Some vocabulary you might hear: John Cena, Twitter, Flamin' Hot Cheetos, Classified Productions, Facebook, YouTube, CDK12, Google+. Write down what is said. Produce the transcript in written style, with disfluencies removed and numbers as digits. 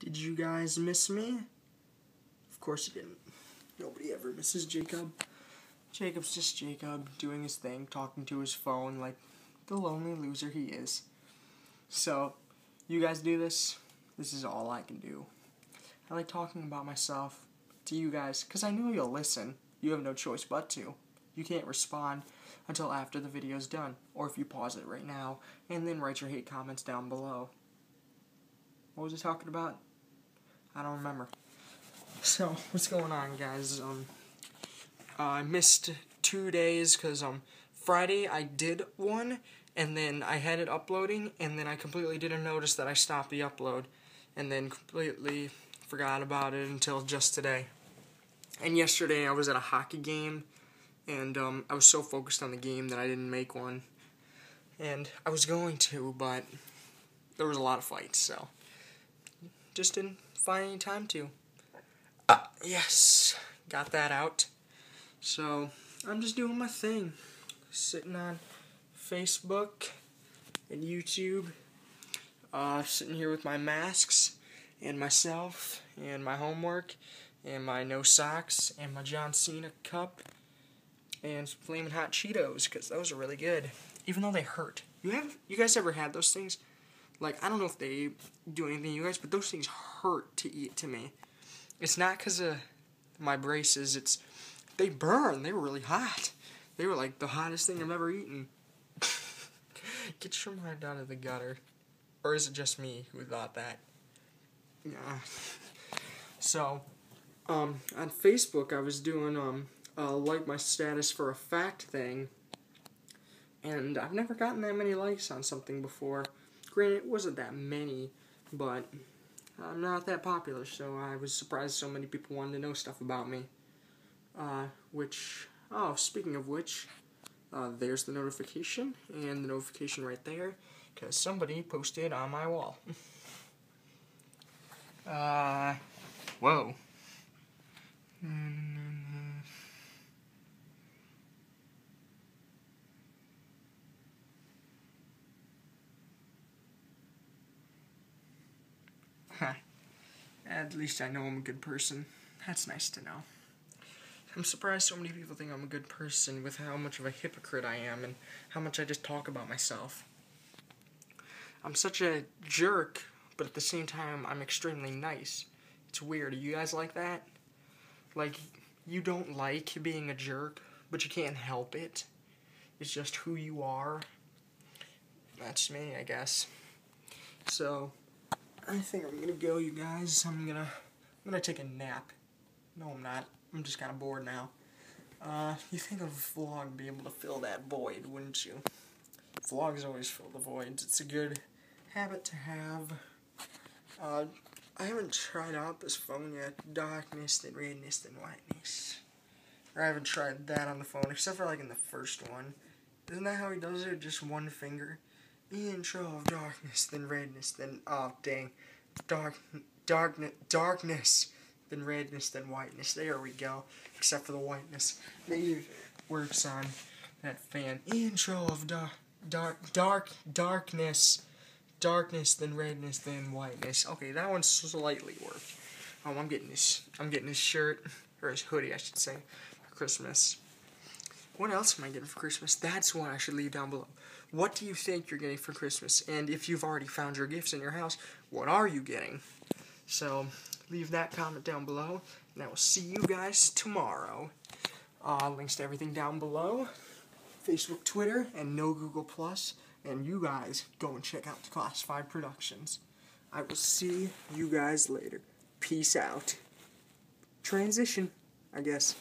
Did you guys miss me? Of course you didn't. Nobody ever misses Jacob. Jacob's just Jacob, doing his thing, talking to his phone like the lonely loser he is. So, you guys do this. This is all I can do. I like talking about myself to you guys, because I know you'll listen. You have no choice but to. You can't respond until after the video's done, or if you pause it right now, and then write your hate comments down below. What was I talking about? I don't remember. So, what's going on, guys? I missed 2 days, because Friday I did one, and then I had it uploading, and then I completely didn't notice that I stopped the upload, and then completely forgot about it until just today. And yesterday I was at a hockey game, and I was so focused on the game that I didn't make one. And I was going to, but there was a lot of fights, so just didn't find any time to. Yes, got that out. So I'm just doing my thing, sitting on Facebook and YouTube, sitting here with my masks and myself and my homework and my no socks and my John Cena cup and some Flamin' Hot Cheetos, because those are really good, even though they hurt. You guys ever had those things? Like, I don't know if they do anything to you guys, but those things hurt to eat to me. It's not because of my braces, it's, they burn, they were really hot. They were like the hottest thing I've ever eaten. Get your mind out of the gutter. Or is it just me who thought that? Nah. So, on Facebook I was doing, like my status for a fact thing, and I've never gotten that many likes on something before. Granted, it wasn't that many, but I'm not that popular, so I was surprised so many people wanted to know stuff about me. Which, oh, speaking of which, there's the notification, and the notification right there, because somebody posted on my wall. Whoa. At least I know I'm a good person. That's nice to know. I'm surprised so many people think I'm a good person with how much of a hypocrite I am and how much I just talk about myself. I'm such a jerk, but at the same time, I'm extremely nice. It's weird. Are you guys like that? Like, you don't like being a jerk, but you can't help it. It's just who you are. That's me, I guess. So, I think I'm gonna go, you guys. I'm gonna take a nap. No, I'm not. I'm just kind of bored now. You think a vlog would be able to fill that void, wouldn't you? Vlogs always fill the voids. It's a good habit to have. I haven't tried out this phone yet. Darkness and redness and whiteness. Or I haven't tried that on the phone, except for like in the first one. Isn't that how he does it? Just one finger. The intro of darkness, then redness, then, oh, dang, darkness, then redness, then whiteness, there we go, except for the whiteness, maybe it works on that fan, intro of darkness, then redness, then whiteness, okay, that one slightly worked. I'm getting his shirt, or his hoodie, I should say, for Christmas. What else am I getting for Christmas? That's what I should leave down below. What do you think you're getting for Christmas? And if you've already found your gifts in your house, what are you getting? So, leave that comment down below, and I will see you guys tomorrow. Links to everything down below. Facebook, Twitter, and no Google+. And you guys, go and check out the Classified Productions. I will see you guys later. Peace out. Transition, I guess.